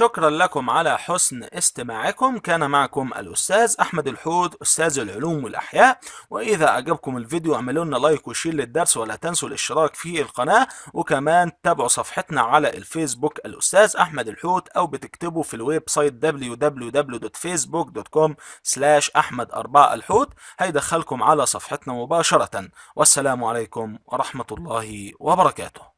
شكرا لكم على حسن استماعكم. كان معكم الأستاذ أحمد الحوت أستاذ العلوم والأحياء. وإذا أعجبكم الفيديو اعملوا لنا لايك وشير للدرس، ولا تنسوا الاشتراك في القناة، وكمان تابعوا صفحتنا على الفيسبوك الأستاذ أحمد الحوت، أو بتكتبوا في الويب سايت www.facebook.com/ahmed4الحوت هيدخلكم على صفحتنا مباشرة. والسلام عليكم ورحمة الله وبركاته.